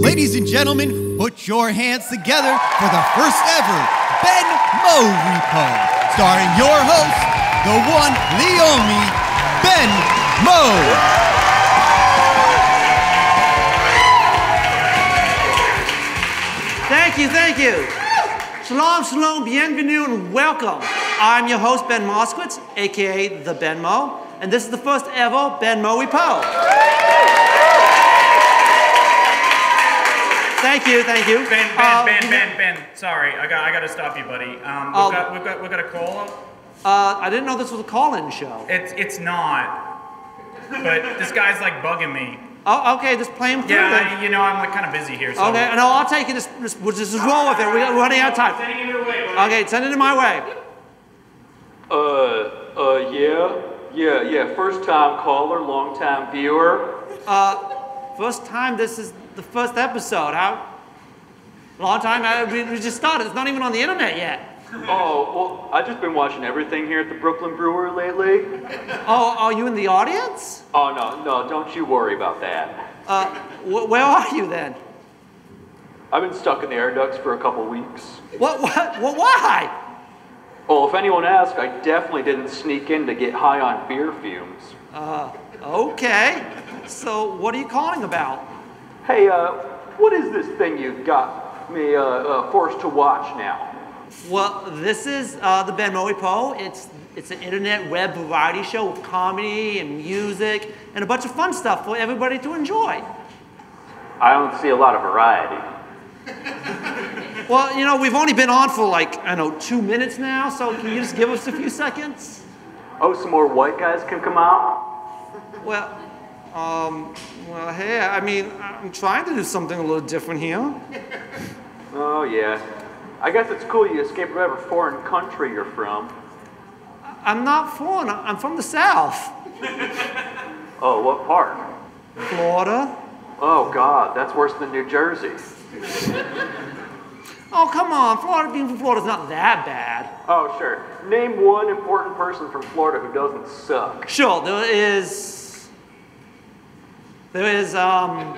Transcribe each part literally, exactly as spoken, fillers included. Ladies and gentlemen, put your hands together for the first ever Ben Mo Repo, starring your host, the one, Leomi, Ben Mo. Thank you, thank you. Shalom, shalom, bienvenue, and welcome. I'm your host, Ben Moskowitz, a k a. The Ben Mo, and this is the first ever Ben Mo Repo. Thank you, thank you. Ben, Ben, uh, Ben, Ben, Ben, sorry, I got, I got to stop you, buddy. Um, we've, uh, got, we've, got, we've got a call-up. Uh, I didn't know this was a call-in show. It's, it's not, but this guy's like bugging me. Oh, okay, just play him through. Yeah, you know, I'm like kind of busy here. So. Okay, no, I'll take it. Just, just, just roll with it. We're running out of time. Send it away, okay, send it my way. Uh, uh, yeah, yeah, yeah. First time caller, long time viewer. Uh, first time. This is the first episode. How long time? I, we, we just started. It's not even on the internet yet. Oh, well, I've just been watching everything here at the Brooklyn Brewery lately. Oh, are you in the audience? Oh, no, no, don't you worry about that. Uh, wh where are you then? I've been stuck in the air ducts for a couple weeks. What, what, what, why? Well, if anyone asks, I definitely didn't sneak in to get high on beer fumes. Uh, okay. So, what are you calling about? Hey, uh, what is this thing you've got me, uh, uh forced to watch now? Well, this is uh, the Ben Mo Repo. It's, it's an internet web variety show with comedy and music and a bunch of fun stuff for everybody to enjoy. I don't see a lot of variety. Well, you know, we've only been on for like, I don't know, two minutes now, so can you just give us a few seconds? Oh, some more white guys can come out? Well, um, well, hey, I mean, I'm trying to do something a little different here. Oh, yeah. I guess it's cool you escaped whatever foreign country you're from. I'm not foreign. I'm from the South. Oh, what part? Florida. Oh, God, that's worse than New Jersey. Oh, come on. Florida, being from Florida's not that bad. Oh, sure. Name one important person from Florida who doesn't suck. Sure, there is... There is, um...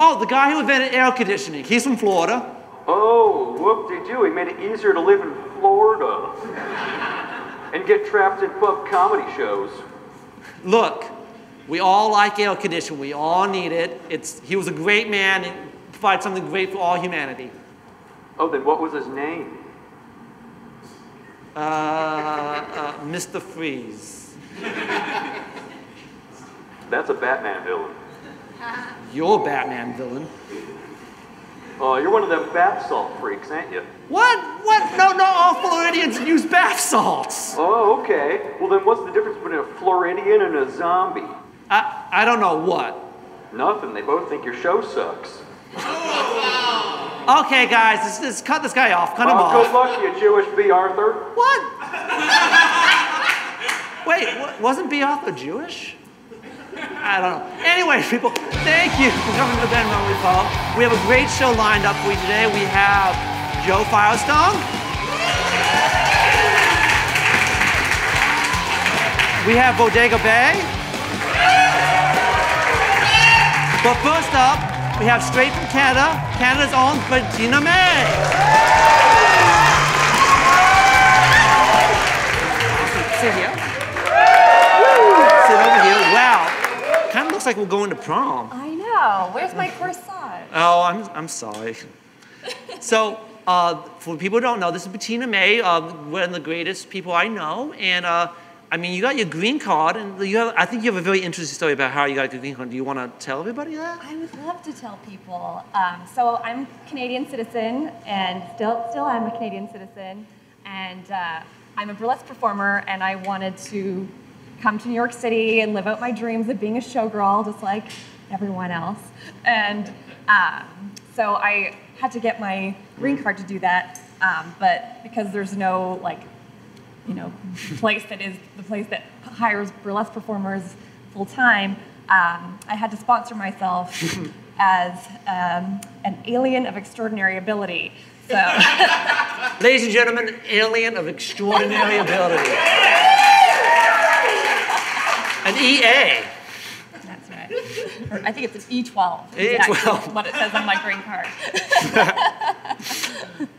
Oh, the guy who invented air conditioning. He's from Florida. Oh, whoop-de-doo, he made it easier to live in Florida and get trapped in pub comedy shows. Look, we all like air conditioning. We all need it. It's, he was a great man and provided something great for all humanity. Oh, then what was his name? Uh, uh, Mister Freeze. That's a Batman villain. You're a Batman villain. Oh, you're one of them bath salt freaks, ain't you? What? What? No, no, all Floridians use bath salts. Oh, okay. Well, then what's the difference between a Floridian and a zombie? I, I don't know what. Nothing. They both think your show sucks. Okay, guys, let's, let's cut this guy off. Cut well, him off. Good luck, you Jewish B. Arthur. What? Wait, wasn't B. Arthur Jewish? I don't know. Anyway, people, thank you for coming to the Ben Mo Repo. We have a great show lined up for you today. We have Joe Firestone. We have Bodega Bay. But first up, we have straight from Canada, Canada's own Bettina May. Sit here. Sit over here. Wow. Kind of looks like we're going to prom. I know. Where's my corsage? Oh, I'm, I'm sorry. So, uh, for people who don't know, this is Bettina May, uh, one of the greatest people I know. And, uh, I mean, you got your green card, and you have, I think you have a very interesting story about how you got your green card. Do you want to tell everybody that? I would love to tell people. Um, so, I'm a Canadian citizen, and still, still am a Canadian citizen. And uh, I'm a burlesque performer, and I wanted to come to New York City and live out my dreams of being a showgirl, just like everyone else. And um, so I had to get my green card to do that. Um, but because there's no, like, you know, place that is the place that hires burlesque performers full time, um, I had to sponsor myself as um, an alien of extraordinary ability. So, ladies and gentlemen, alien of extraordinary ability. An E A. That's right. per, I think it's an E twelve. E twelve. What it says on my green card.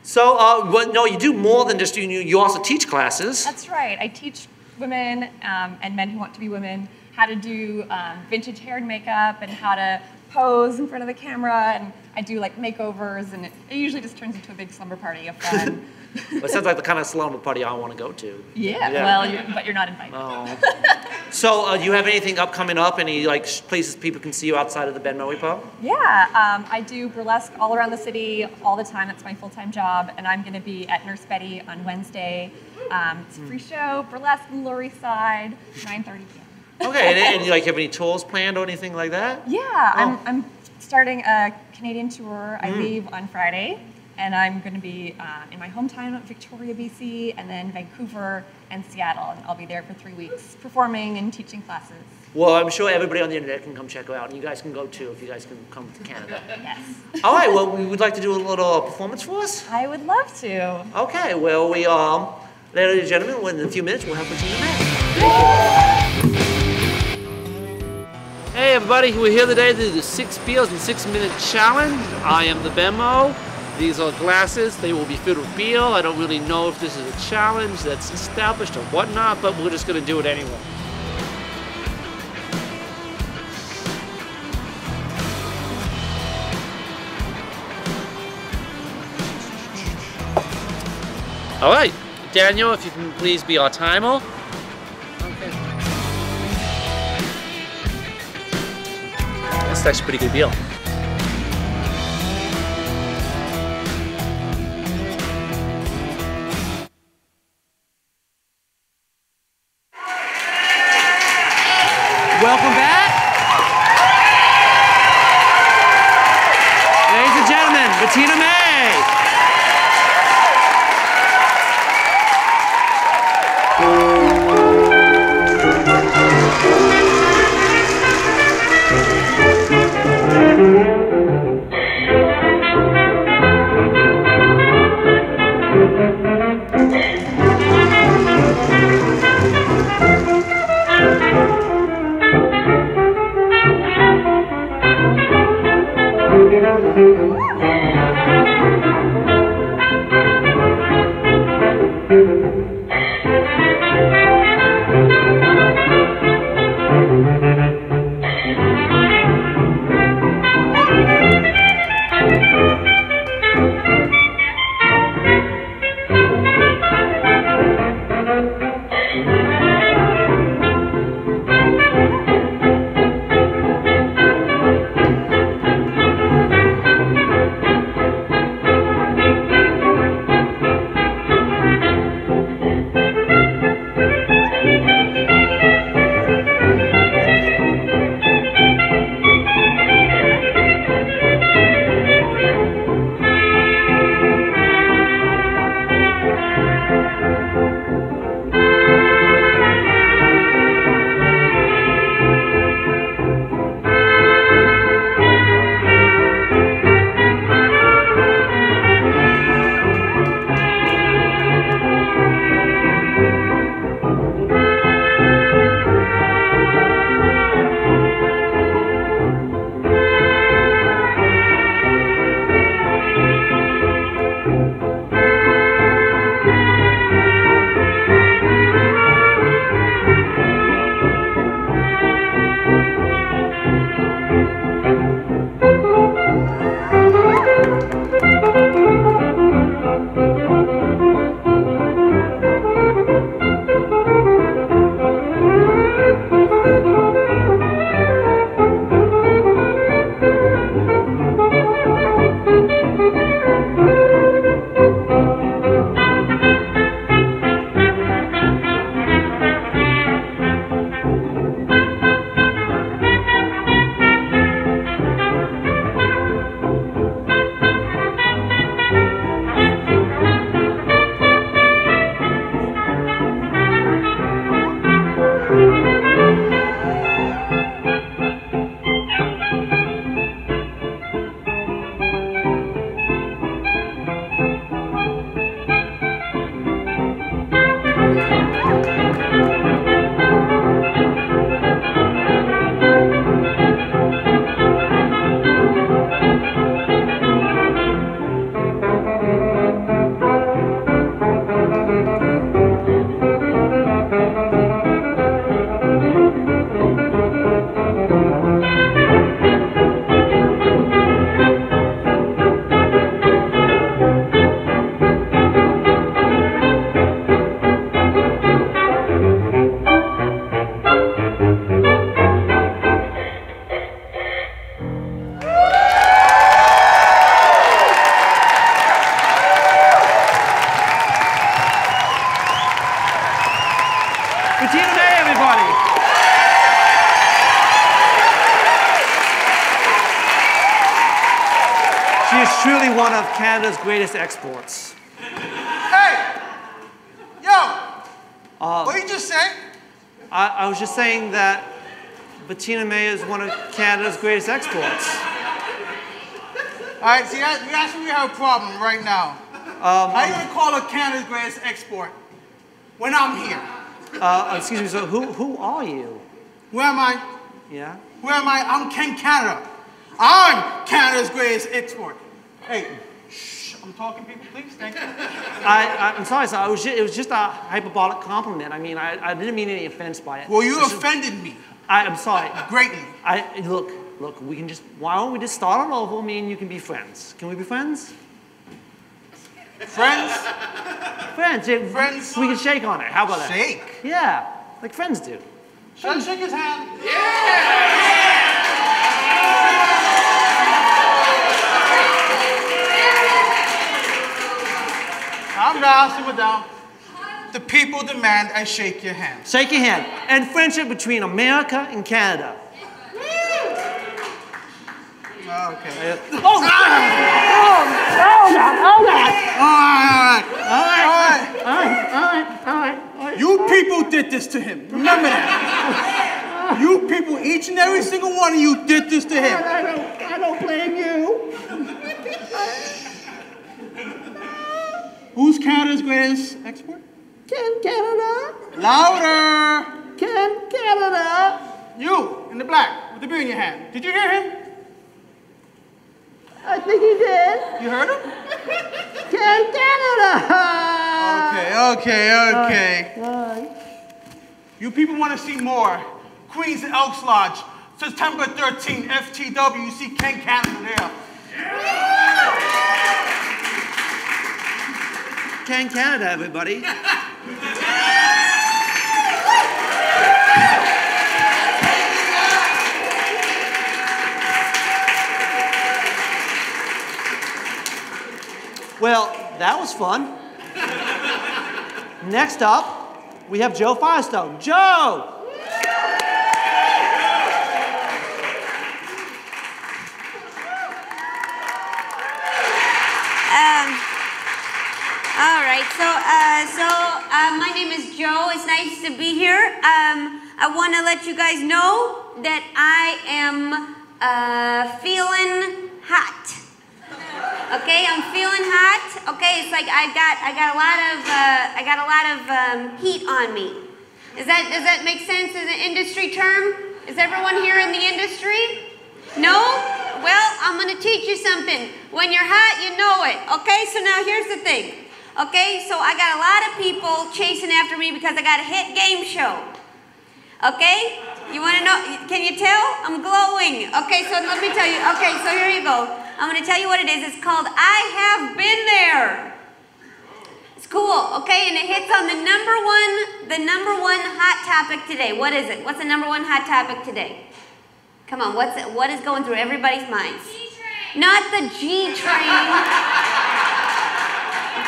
So, uh, well, no, you do more than just, you, you also teach classes. That's right. I teach women um, and men who want to be women how to do um, vintage hair and makeup and how to pose in front of the camera, and I do like makeovers, and it, it usually just turns into a big slumber party of fun. Well, it sounds like the kind of slumber party I want to go to. Yeah, yeah. Well, you're, but you're not invited. Oh. So, uh, do you have anything up coming up? Any like places people can see you outside of the Ben Mo Repo? Yeah, um, I do burlesque all around the city all the time. It's my full-time job, and I'm going to be at Nurse Betty on Wednesday. Um, it's a free show, burlesque in the Lower East Side, nine thirty p m Okay, and, and you like have any tours planned or anything like that? Yeah, oh. I'm I'm starting a Canadian tour. I mm. leave on Friday, and I'm going to be uh, in my hometown of Victoria, B C, and then Vancouver and Seattle, and I'll be there for three weeks performing and teaching classes. Well, I'm sure everybody on the internet can come check it out, and you guys can go too if you guys can come to Canada. Yes. All right. Well, we would like to do a little performance for us. I would love to. Okay. Well, we um, ladies and gentlemen, in a few minutes we'll have Bettina May. Hey everybody, we're here today to do the six beers in six minute challenge. I am the Ben Mo. These are glasses, they will be filled with beer. I don't really know if this is a challenge that's established or whatnot, but we're just gonna do it anyway. All right, Daniel, if you can please be our timer. That's actually a pretty good deal. Welcome back. Ladies and gentlemen, Bettina May. Thank you. of Canada's greatest exports. Hey! Yo! Uh, what did you just say? I, I was just saying that Bettina May is one of Canada's greatest exports. All right, see, that's, that's where we have a problem right now. Um, I even call her Canada's greatest export when I'm here. Uh, excuse me, so who, who are you? Where am I? Yeah? Where am I? I'm Ken Canada. I'm Canada's greatest export. Hey, shh, I'm talking, people, please, thank you. I, I, I'm sorry, sir, I was just, it was just a hyperbolic compliment. I mean, I, I didn't mean any offense by it. Well, you it's offended just, me. I, I'm sorry. Greatly. I, look, look, we can just, why don't we just start on over? Me and you can be friends. Can we be friends? Friends? Friends. Yeah, friends. We can shake on it. How about that? Shake? Yeah, like friends do. Should I shake his hand? Yeah! yeah. I'm down, sit down. The people demand I shake your hand. Shake your hand. And friendship between America and Canada. Oh, okay. Oh, oh, oh, oh, Alright, alright, alright, alright, alright, alright. You people did this to him. Remember that. You people, each and every single one of you did this to him. I don't, I don't blame you. Who's Canada's greatest export? Ken Canada. Louder. Ken Canada. You, in the black, with the beer in your hand. Did you hear him? I think he did. You heard him? Ken Canada! Okay, okay, okay. Right. You people want to see more. Queens and Elks Lodge, September thirteenth, F T W. You see Ken Canada there. Yeah. Ken Canada, everybody. Well, that was fun. Next up, we have Joe Firestone. Joe! Um, all right, so, uh, so uh, my name is Joe. It's nice to be here. Um, I want to let you guys know that I am uh, feeling hot. Okay, I'm feeling hot. Okay, it's like I got I got a lot of uh, I got a lot of um, heat on me. Is that does that make sense as an industry term? Is everyone here in the industry? No? Well, I'm gonna teach you something. When you're hot, you know it. Okay, so now here's the thing. Okay, so I got a lot of people chasing after me because I got a hit game show. Okay, you wanna know? Can you tell? I'm glowing. Okay, so let me tell you. Okay, so here you go. I'm going to tell you what it is. It's called I Have Been There. It's cool, okay? And it hits on the number one, the number one hot topic today. What is it? What's the number one hot topic today? Come on, what's it? What is going through everybody's minds? G-train. Not the G-train.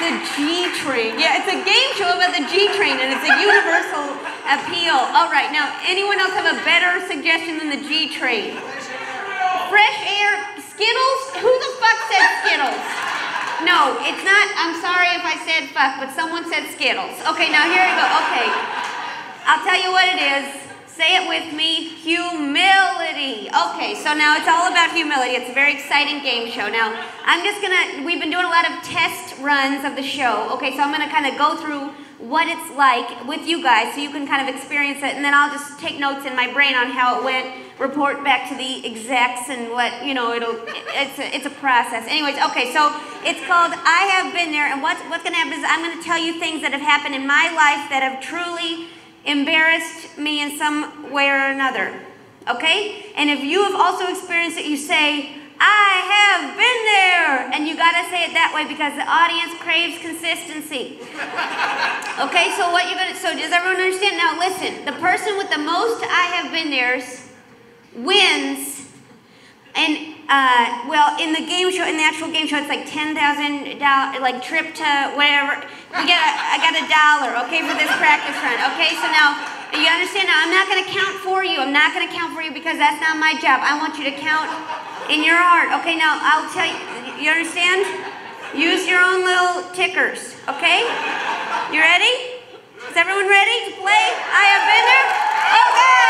The G-train. Yeah, it's a game show about the G-train, and it's a universal appeal. All right, now, anyone else have a better suggestion than the G-train? Fresh air. Skittles? Who the fuck said Skittles? No, it's not, I'm sorry if I said fuck, but someone said Skittles. Okay, now here we go, okay. I'll tell you what it is. Say it with me, humility. Okay, so now it's all about humility. It's a very exciting game show. Now, I'm just gonna, we've been doing a lot of test runs of the show. Okay, so I'm gonna kind of go through what it's like with you guys so you can kind of experience it, and then I'll just take notes in my brain on how it went, report back to the execs and what, you know, it'll, it's a, it's a process. Anyways, okay, so it's called I Have Been There, and what's, what's gonna happen is I'm gonna tell you things that have happened in my life that have truly embarrassed me in some way or another, okay? And if you have also experienced it, you say, I have been there, and you gotta say it that way because the audience craves consistency. Okay, so what you're gonna, so does everyone understand? Now listen, the person with the most I have been there's wins, and uh, well, in the game show, in the actual game show, it's like ten thousand dollars, like trip to whatever. We get, a, I got a dollar, okay, for this practice run, okay. So now, you understand? Now, I'm not gonna count for you. I'm not gonna count for you because that's not my job. I want you to count in your heart, okay. Now, I'll tell you. You understand? own little tickers, okay? You ready? Is everyone ready to play I Have Been There? Okay,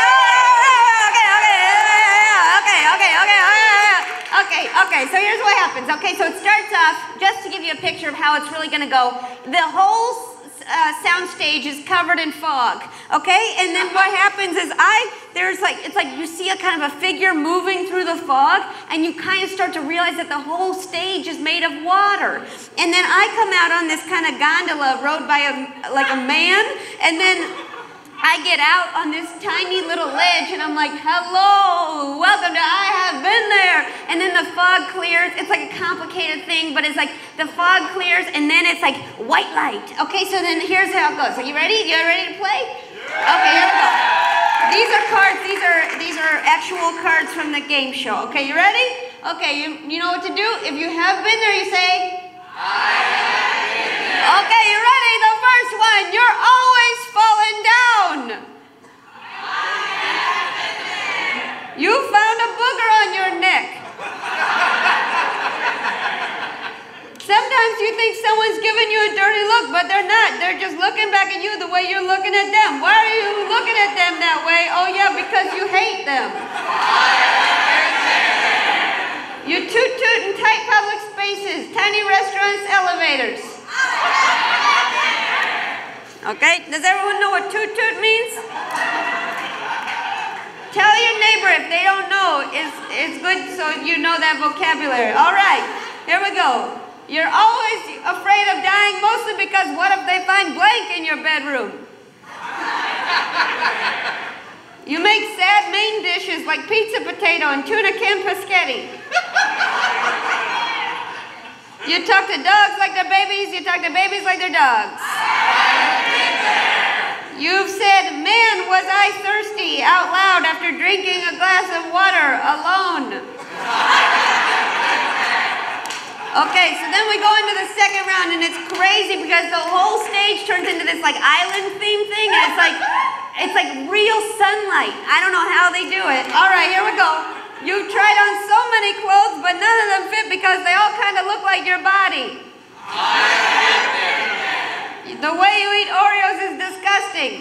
okay, okay, okay, okay, okay, okay, okay, so here's what happens. Okay, so it starts off, just to give you a picture of how it's really gonna go, the whole Uh, soundstage is covered in fog, okay? And then what happens is I, there's like, it's like you see a kind of a figure moving through the fog, and you kind of start to realize that the whole stage is made of water. And then I come out on this kind of gondola rowed by a, like a man, and then I get out on this tiny little ledge, and I'm like, hello, welcome to I Have Been There. And then the fog clears. It's like a complicated thing, but it's like the fog clears, and then it's like white light. Okay, so then here's how it goes. Are you ready? You ready to play? Okay, here we go. These are cards. These are these are actual cards from the game show. Okay, you ready? Okay, you, you know what to do. If you have been there, you say, I have been there. Okay, you ready? The first one. You're always falling down. You found a booger on your neck. Sometimes you think someone's giving you a dirty look, but they're not. They're just looking back at you the way you're looking at them. Why are you looking at them that way? Oh yeah, because you hate them. You toot-toot in tight public spaces, tiny restaurants, elevators. Okay, does everyone know what toot-toot means? Tell your neighbor if they don't know. It's, it's good so you know that vocabulary. All right, here we go. You're always afraid of dying, mostly because what if they find blank in your bedroom? You make sad main dishes like pizza, potato, and tuna can pescetti. You talk to dogs like their babies. You talk to babies like their dogs. You've said, man, was I thirsty, out loud after drinking a glass of water alone. Okay, so then we go into the second round, and it's crazy because the whole stage turns into this like island theme thing, and it's like, it's like real sunlight. I don't know how they do it. All right, here we go. You've tried on so many clothes, but none of them fit because they all kind of look like your body. The way you eat Oreos is disgusting.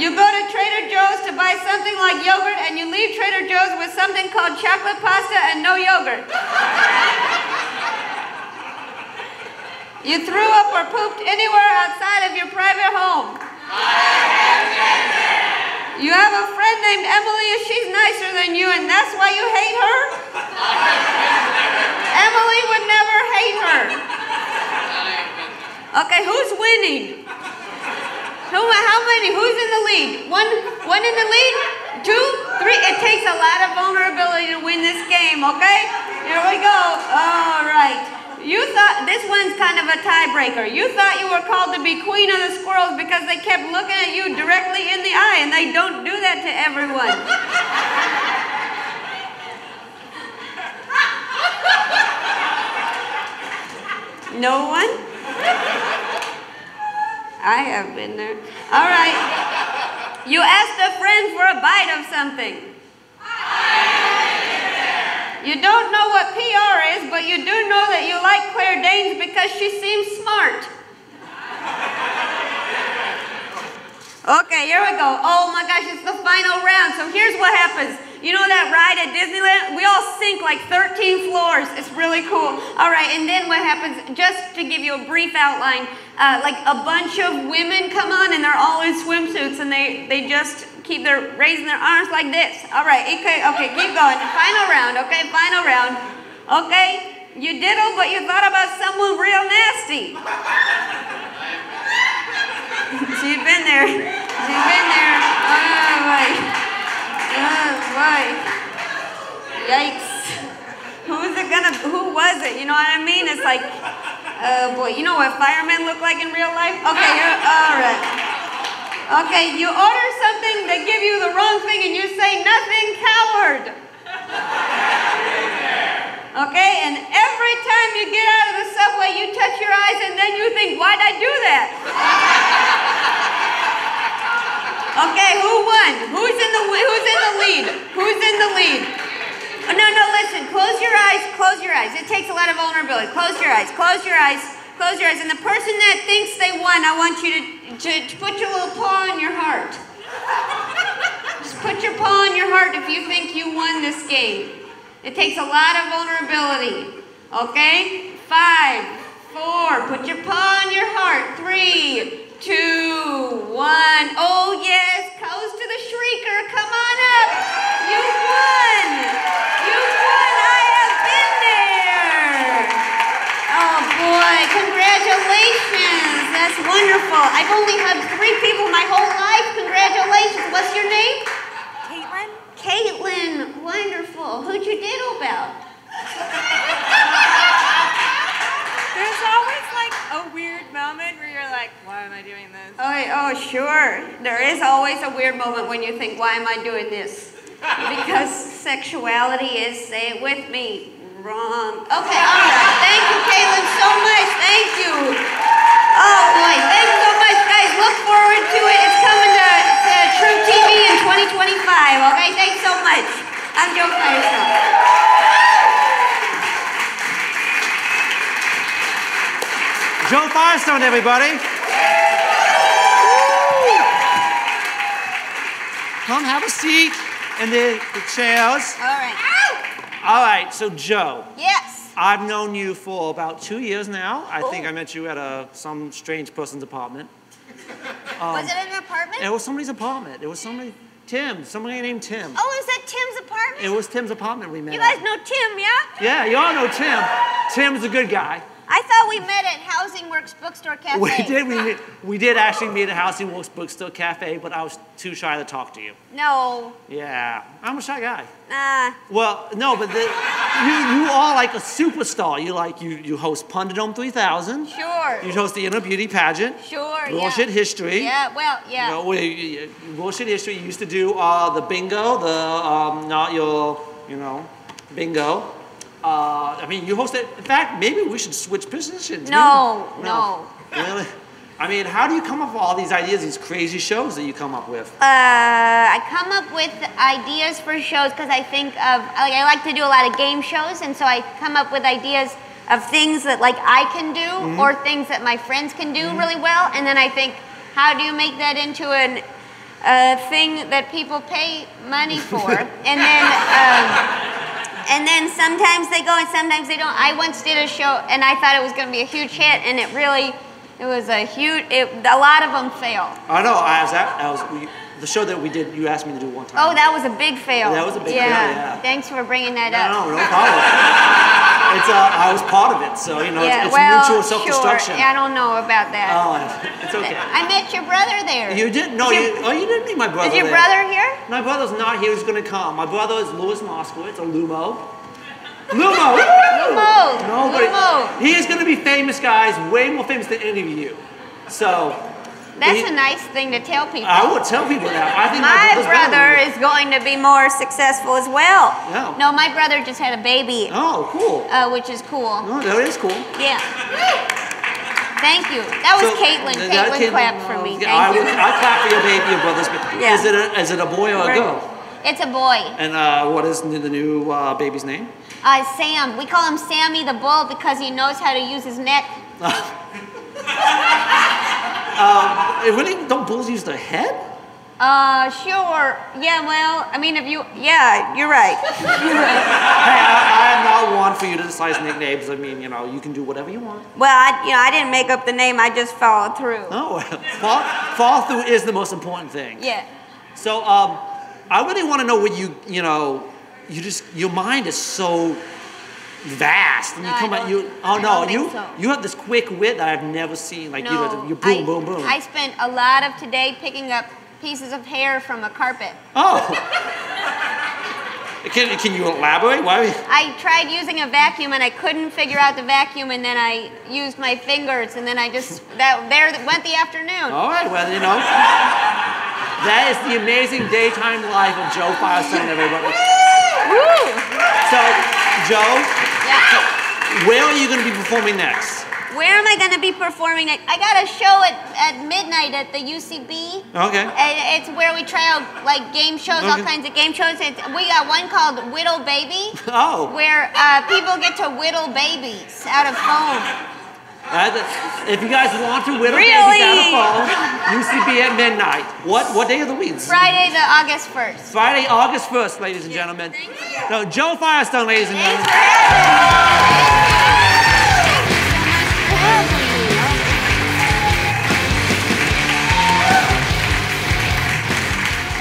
You go to Trader Joe's to buy something like yogurt, and you leave Trader Joe's with something called chocolate pasta and no yogurt. You threw up or pooped anywhere outside of your private home. You have a friend named Emily, and she's nicer than you, and that's why you hate her? Emily would never hate her. Okay, who's winning? Who, how many? Who's in the lead? One, one in the lead? Two, three? It takes a lot of vulnerability to win this game, okay? Here we go. All right. You thought, this one's kind of a tiebreaker. You thought you were called to be queen of the squirrels because they kept looking at you directly in the eye, and they don't do that to everyone. No one? I have been there. All right. You asked a friend for a bite of something. You don't know what P R is, but you do know that you like Claire Danes because she seems smart. Okay, here we go. Oh my gosh, it's the final round. So here's what happens. You know that ride at Disneyland? We all sink like thirteen floors. It's really cool. All right, and then what happens, just to give you a brief outline, uh, like a bunch of women come on, and they're all in swimsuits, and they, they just keep their, raising their arms like this. All right, okay, okay, keep going. Final round, okay, final round. Okay, you diddle, but you thought about someone real nasty. She's been there. She's been there. Oh, my. Oh boy. Yikes. Who's it gonna, who was it? You know what I mean? It's like, oh boy, you know what firemen look like in real life? Okay, you're, all right. Okay, you order something, they give you the wrong thing, and you say nothing, coward. Okay, and every time you get out of the subway, you touch your eyes, and then you think, why'd I do that? Okay, who won? Who's in the who's in the lead? Who's in the lead? Oh, no, no, listen. Close your eyes. eyes, close your eyes. It takes a lot of vulnerability. Close your eyes, close your eyes, close your eyes. And the person that thinks they won, I want you to, to, to put your little paw on your heart. Just put your paw on your heart if you think you won this game. It takes a lot of vulnerability, okay? Five, four, put your paw on your heart. Three, two, one. Oh yes, cows to the shrieker, come on up. You won, you won, I have been there. Oh boy, congratulations, that's wonderful. I've only hugged three people my whole life, congratulations. What's your name? Caitlin. Caitlin, wonderful. Who'd you diddle about? There's always like a weird moment where you're like, why am I doing this? Oh, oh, sure. There is always a weird moment when you think, why am I doing this? Because sexuality is, say it with me, wrong. Okay, all right. Thank you, Caitlin, so much. Thank you. Oh, boy. Thanks so much, guys. Look forward to it. It's coming to, to True T V in twenty twenty-five. Okay, thanks so much. I'm Joe Firestone. Joe Firestone, everybody. Woo. Come have a seat in the, the chairs. All right. Ow. All right, so Joe. Yes. I've known you for about two years now. I oh. think I met you at a, some strange person's apartment. Um, was it an apartment? It was somebody's apartment. It was somebody, Tim, somebody named Tim. Oh, is that Tim's apartment? It was Tim's apartment we met. You guys at. know Tim, yeah? Yeah, you all know Tim. Tim's a good guy. I thought we met at Housing Works Bookstore Cafe. We did. We, we did actually meet at Housing Works Bookstore Cafe, but I was too shy to talk to you. No. Yeah. I'm a shy guy. Nah. Well, no, but the, you, you are like a superstar. You like you, you host Punderdome three thousand. Sure. You host the Inner Beauty Pageant. Sure, yeah. Shit History. Yeah, well, yeah. You know, we, we, Shit History. You used to do uh, the bingo, the um, not your, you know, bingo. Uh, I mean, you host it. In fact, maybe we should switch positions. No, maybe. no. no. Really? I mean, how do you come up with all these ideas, these crazy shows that you come up with? Uh, I come up with ideas for shows because I think of, like, I like to do a lot of game shows, and so I come up with ideas of things that, like, I can do mm-hmm. or things that my friends can do mm-hmm. really well, and then I think, how do you make that into an uh, thing that people pay money for? and then... Um, And then sometimes they go and sometimes they don't. I once did a show and I thought it was going to be a huge hit, and it really, it was a huge, it, a lot of them failed. I know, I was, at, I was we, the show that we did, you asked me to do one time. Oh, that was a big fail. That was a big yeah. fail, yeah. Thanks for bringing that no, up. No, no, no problem. It's, uh, I was part of it, so, you know, yeah, it's, it's well, mutual self-destruction. Sure. I don't know about that. Oh, it's okay. I met your brother there. You didn't? No, you, oh, you didn't meet my brother Is your there. brother here? My brother's not here. He's going to come. My brother is Louis Moskowitz, or Lumo. Lumo! Lumo! No, Lumo. He is going to be famous, guys, way more famous than any of you. So... That's he, a nice thing to tell people. I would tell people that. I think my, my brother is going to be more successful as well. Yeah. No, my brother just had a baby. Oh, cool. Uh, which is cool. No, that is cool. Yeah. Thank you. That was so, Caitlin. That Caitlin, Caitlin clapped uh, for me. Yeah, Thank I, you. I clap for your baby, your brother's baby. Yeah. Is it a, is it a boy or a girl? It's a boy. And uh, what is the new uh, baby's name? Uh, Sam. We call him Sammy the Bull because he knows how to use his neck. Um, really, don't bulls use their head? Uh, sure. Yeah, well, I mean, if you, yeah, you're right. You're right. Hey, I, I'm not one for you to decide nicknames. I mean, you know, you can do whatever you want. Well, I, you know, I didn't make up the name. I just followed through. Oh, well, fall, fall through is the most important thing. Yeah. So, um, I really want to know what you, you know, you just, your mind is so vast, and no, you come out. You oh I no, you so. you have this quick wit that I've never seen. Like no, you, you boom, I, boom, boom. I spent a lot of today picking up pieces of hair from a carpet. Oh. can can you elaborate? Why? I tried using a vacuum and I couldn't figure out the vacuum, and then I used my fingers, and then I just that there went the afternoon. All right, well you know, that is the amazing daytime life of Joe Firestone, everybody. Woo! So, Joe. Yeah. Where are you going to be performing next? where am I going to be performing? I, I got a show at, at midnight at the U C B. Okay. And it's where we try out like game shows, okay. all kinds of game shows. It's, we got one called Whittle Baby. Oh. Where uh, people get to whittle babies out of foam. Uh, if you guys want to whittle really? babies out of foam, U C B at midnight. What what day of the week? Friday, the August first. Friday, August first, ladies and gentlemen. Thank you. So, Joe Firestone, ladies and gentlemen.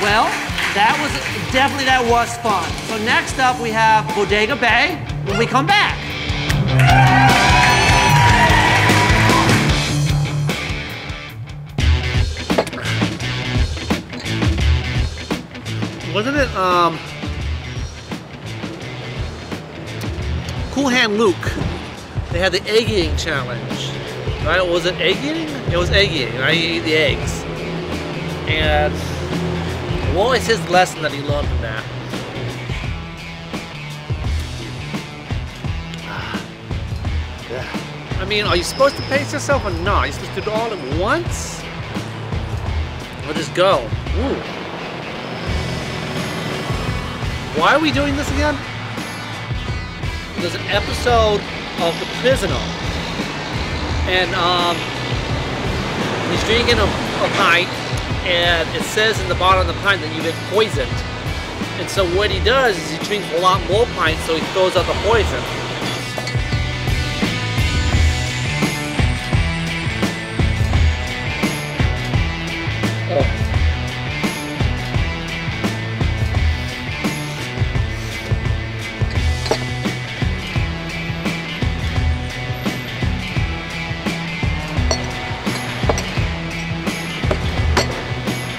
Well, that was, definitely that was fun. So next up we have Bodega Bay when we come back. Wasn't it, um, Cool Hand Luke, they had the egg eating challenge, right? Was it egg eating? It was egg eating, and I ate the eggs. And what was his lesson that he learned from that? Ah, I mean, are you supposed to pace yourself or not? Are you supposed to do it all at once? Or just go? Ooh. Why are we doing this again? There's an episode of The Prisoner. And um, he's drinking a, a pint. And it says in the bottom of the pint that you've been poisoned. And so what he does is he drinks a lot more pints, so he throws out the poison.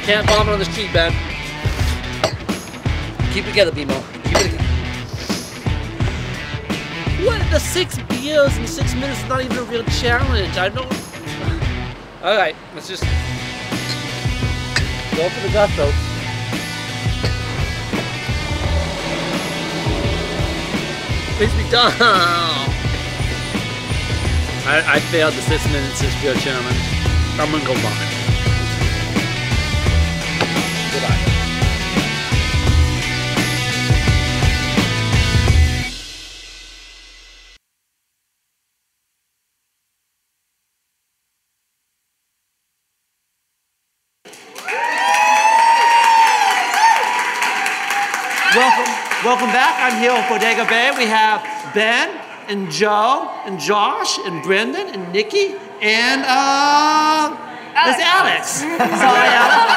Can't vomit on the street, Ben. Keep it together, B-Mo. Keep it together. What? The six beers in six minutes is not even a real challenge. I don't... All right, let's just... Go for the gut, though. Please be done. I, I failed the six minutes six beer challenge. I'm gonna go vomit. Welcome back. I'm here with Bodega Bay. We have Ben and Joe and Josh and Brendan and Nikki and uh, Alex. It's Alex. Sorry, Alex.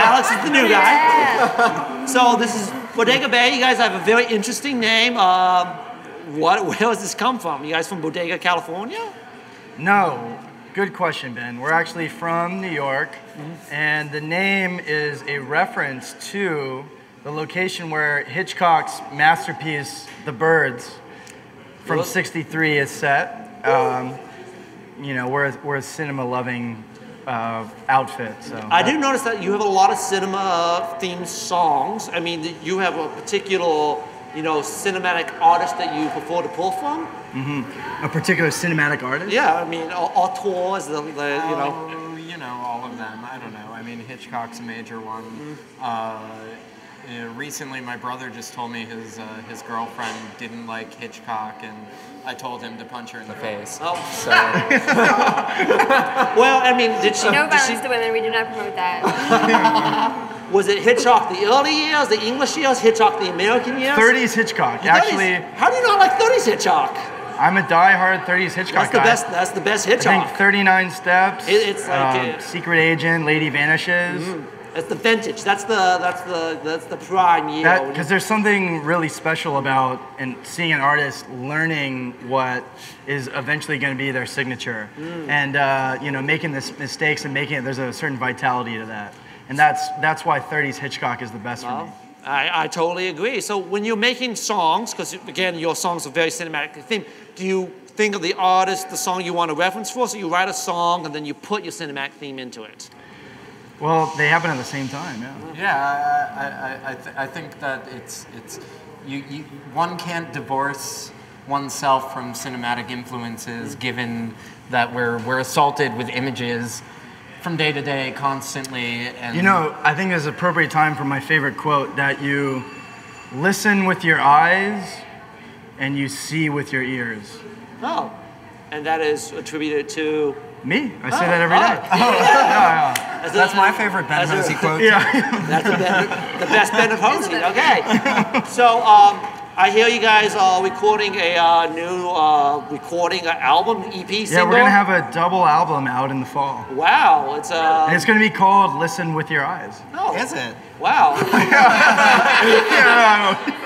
Alex is the new guy. Yeah. So this is Bodega Bay. You guys have a very interesting name. Um, what? Where does this come from? You guys from Bodega, California? No. Good question, Ben. We're actually from New York, mm-hmm. and the name is a reference to the location where Hitchcock's masterpiece, The Birds, from sixty-three is set. Um, you know, we're, we're a cinema-loving uh, outfit, so. I do notice that you have a lot of cinema-themed songs. I mean, you have a particular, you know, cinematic artist that you prefer to pull from? Mm-hmm. A particular cinematic artist? Yeah, I mean, auteurs, the, the, you know. Oh, you know, all of them, I don't know. I mean, Hitchcock's a major one. Mm-hmm. uh, Uh, recently, my brother just told me his uh, his girlfriend didn't like Hitchcock, and I told him to punch her in the face. Oh, so. Well, I mean, did she? No violence she... to women. We do not promote that. Was it Hitchcock the early years, the English years, Hitchcock the American years? thirties Hitchcock, the actually. thirties? How do you not like thirties Hitchcock? I'm a die-hard thirties Hitchcock that's the guy. Best, that's the best Hitchcock. I think thirty-nine steps. It, it's like um, it. Secret Agent, Lady Vanishes. Mm-hmm. That's the vintage. That's the that's the that's the prime year. Because there's something really special about and seeing an artist learning what is eventually going to be their signature, mm. and uh, you know, making this mistakes and making it. There's a certain vitality to that, and that's that's why thirties Hitchcock is the best well, for me. I I totally agree. So when you're making songs, because again your songs are very cinematically themed, do you think of the artist, the song you want to reference for? So you write a song and then you put your cinematic theme into it. Well, they happen at the same time, yeah. Yeah, I, I, I, th I think that it's, it's you, you, one can't divorce oneself from cinematic influences, given that we're, we're assaulted with images from day to day, constantly. And you know, I think it's an appropriate time for my favorite quote, that you listen with your eyes and you see with your ears. Oh, and that is attributed to? Me, I oh, say that every oh. day. Oh, yeah. Yeah. That's, that's a, my favorite Ben Hosey quote. Yeah. That's a Ben, the best Ben of Hosey, okay. So um, I hear you guys are recording a uh, new uh, recording uh, album, E P single? Yeah, we're gonna have a double album out in the fall. Wow, it's a... Uh, it's gonna be called Listen With Your Eyes. Oh. Is it? Wow.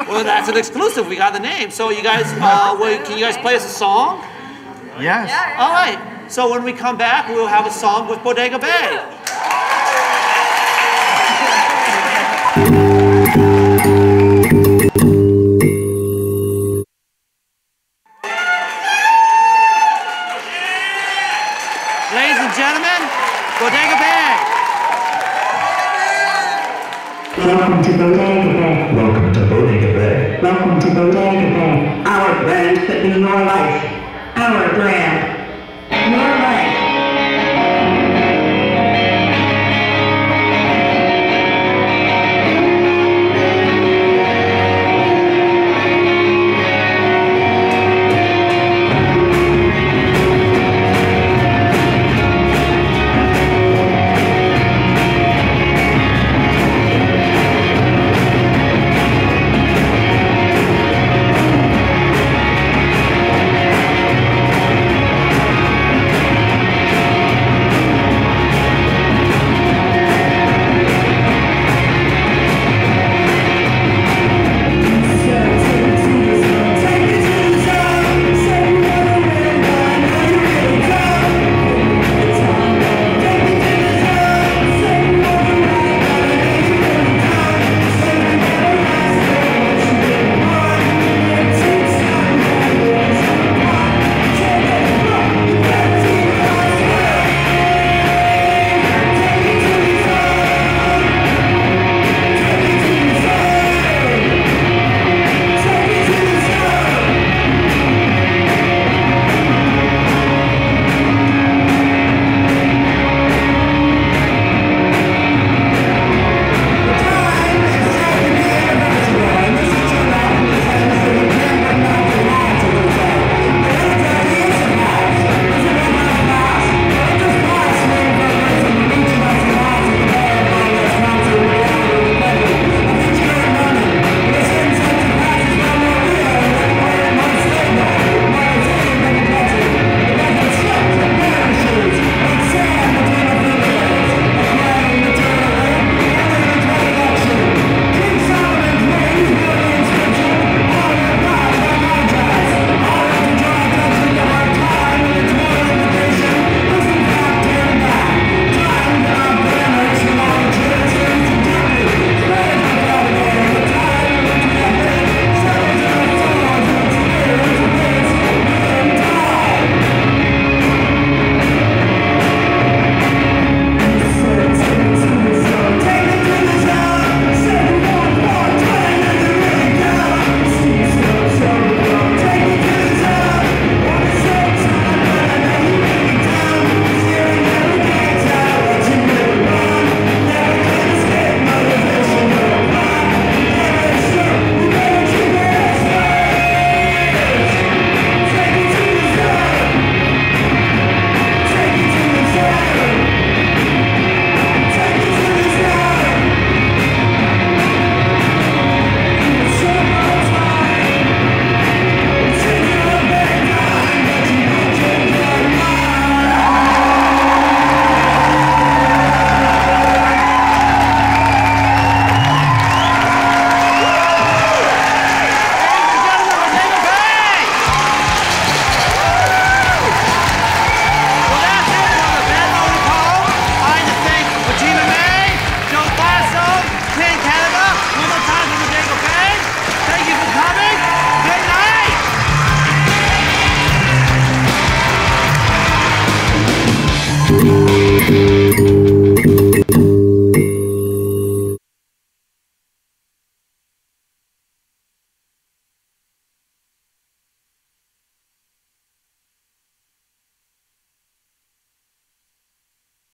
Well, that's an exclusive, we got the name. So you guys, uh, will, can you guys play us a song? Yes. Yeah, yeah. All right. So when we come back, we'll have a song with Bodega Bay. Ladies and gentlemen, Bodega Bay. Welcome to Bodega Bay. Welcome to Bodega Bay. Welcome to Bodega Bay. Our brand that we know life. Our brand. No.